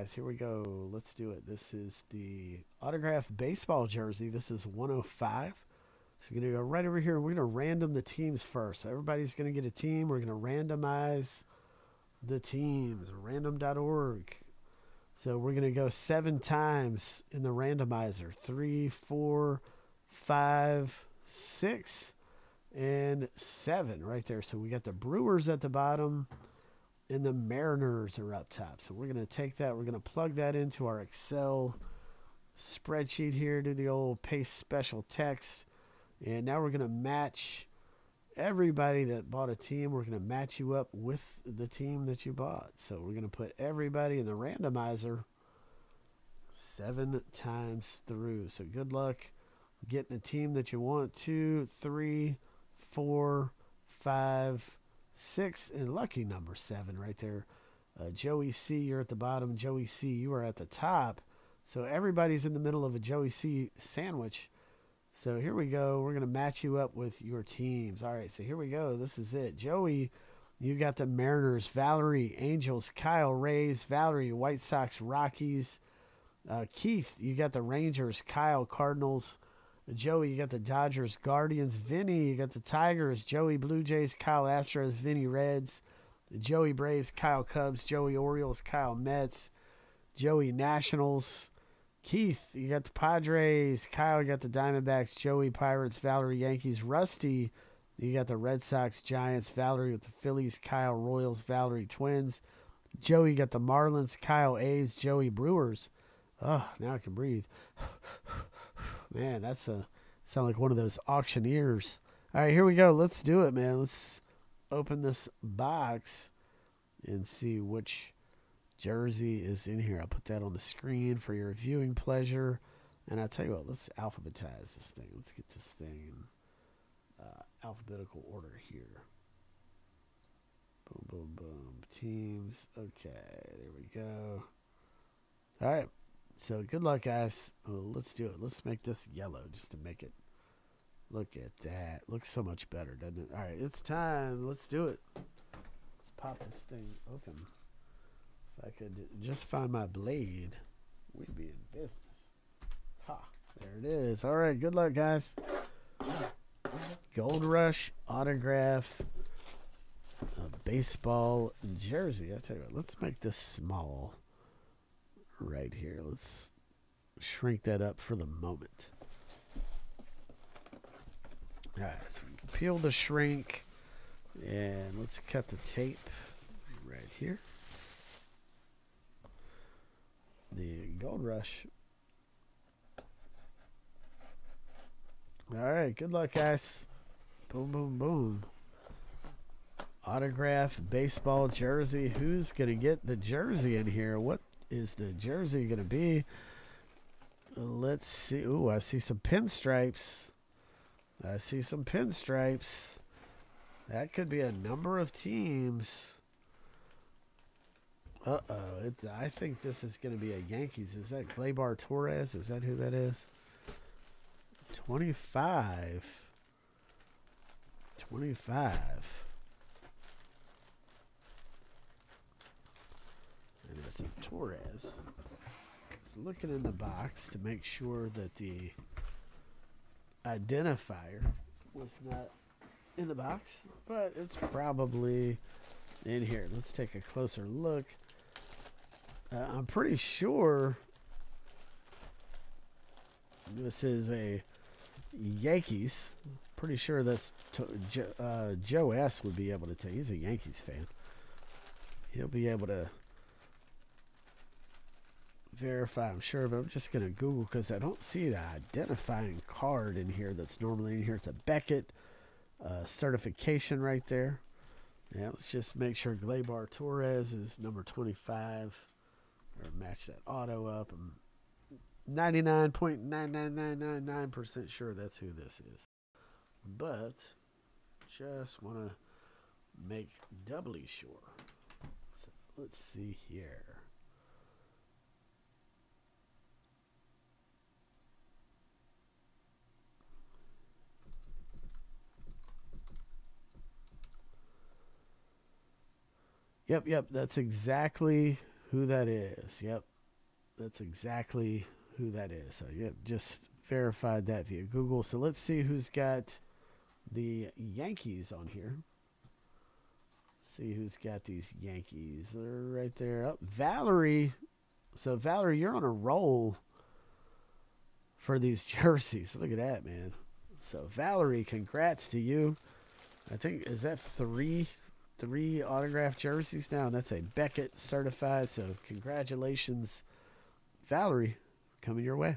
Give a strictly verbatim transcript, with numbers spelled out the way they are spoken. guys, here we go. Let's do it. This is the autographed baseball jersey. This is one oh five. So we're going to go right over here. We're going to random the teams first. So everybody's going to get a team. We're going to randomize the teams. Random dot org. So we're going to go seven times in the randomizer. Three, four, five, six, and seven right there. So we got the Brewers at the bottom, and the Mariners are up top. So we're going to take that. We're going to plug that into our Excel spreadsheet here. Do the old paste special text. And now we're going to match everybody that bought a team. We're going to match you up with the team that you bought. So we're going to put everybody in the randomizer seven times through. So good luck getting a team that you want. Two, three, four, five, six, and lucky number seven right there. Uh, Joey C, you're at the bottom. Joey C, you are at the top. So everybody's in the middle of a Joey C sandwich. So here we go. We're going to match you up with your teams. All right, so here we go. This is it. Joey, you got the Mariners, Valerie, Angels, Kyle, Rays, Valerie, White Sox, Rockies. Uh, Keith, you got the Rangers, Kyle, Cardinals. Joey, you got the Dodgers, Guardians. Vinny, you got the Tigers. Joey, Blue Jays, Kyle, Astros. Vinny, Reds. Joey, Braves, Kyle, Cubs. Joey, Orioles, Kyle, Mets. Joey, Nationals. Keith, you got the Padres. Kyle, you got the Diamondbacks. Joey, Pirates. Valerie, Yankees. Rusty, you got the Red Sox, Giants. Valerie with the Phillies. Kyle, Royals. Valerie, Twins. Joey, you got the Marlins. Kyle, A's. Joey, Brewers. Oh, now I can breathe. Man, that's a sound like one of those auctioneers. All right, here we go. Let's do it, man. Let's open this box and see which jersey is in here. I'll put that on the screen for your viewing pleasure. And I'll tell you what, let's alphabetize this thing. Let's get this thing in uh, alphabetical order here. Boom, boom, boom. Teams. Okay, there we go. All right, so good luck, guys. Well, let's do it. Let's make this yellow just to make it. Look at that. Looks so much better, doesn't it? All right, it's time. Let's do it. Let's pop this thing open. I could just find my blade, we'd be in business. Ha, there it is. All right, good luck, guys. Gold Rush autograph a baseball jersey. I tell you what, let's make this small right here. Let's shrink that up for the moment. All right, so peel the shrink, and let's cut the tape right here. The Gold Rush. All right, good luck, guys. Boom, boom, boom. Autograph baseball jersey. Who's gonna get the jersey in here? What is the jersey gonna be? Let's see. Ooh, I see some pinstripes. I see some pinstripes. That could be a number of teams. Uh-oh, it, I think this is going to be a Yankees. Is that Gleyber Torres? Is that who that is? twenty-five. twenty-five. And that's a Torres. Just looking in the box to make sure that the identifier was not in the box, but it's probably in here. Let's take a closer look. Uh, I'm pretty sure this is a Yankees. Pretty sure that's to, uh, Joe S. would be able to tell. He's a Yankees fan. He'll be able to verify, I'm sure, but I'm just going to Google because I don't see the identifying card in here that's normally in here. It's a Beckett uh, certification right there. Yeah, let's just make sure Gleyber Torres is number twenty-five. Or match that auto up. I'm ninety-nine point nine nine nine nine nine percent sure that's who this is. But just want to make doubly sure. So let's see here. Yep, yep, that's exactly who that is. Yep, that's exactly who that is. So, yep, just verified that via Google. So let's see who's got the Yankees on here. See who's got these Yankees. They're right there. Oh, Valerie. So, Valerie, you're on a roll for these jerseys. Look at that, man. So, Valerie, congrats to you. I think, is that three three autographed jerseys now? And that's a Beckett certified. So, congratulations, Valerie, coming your way.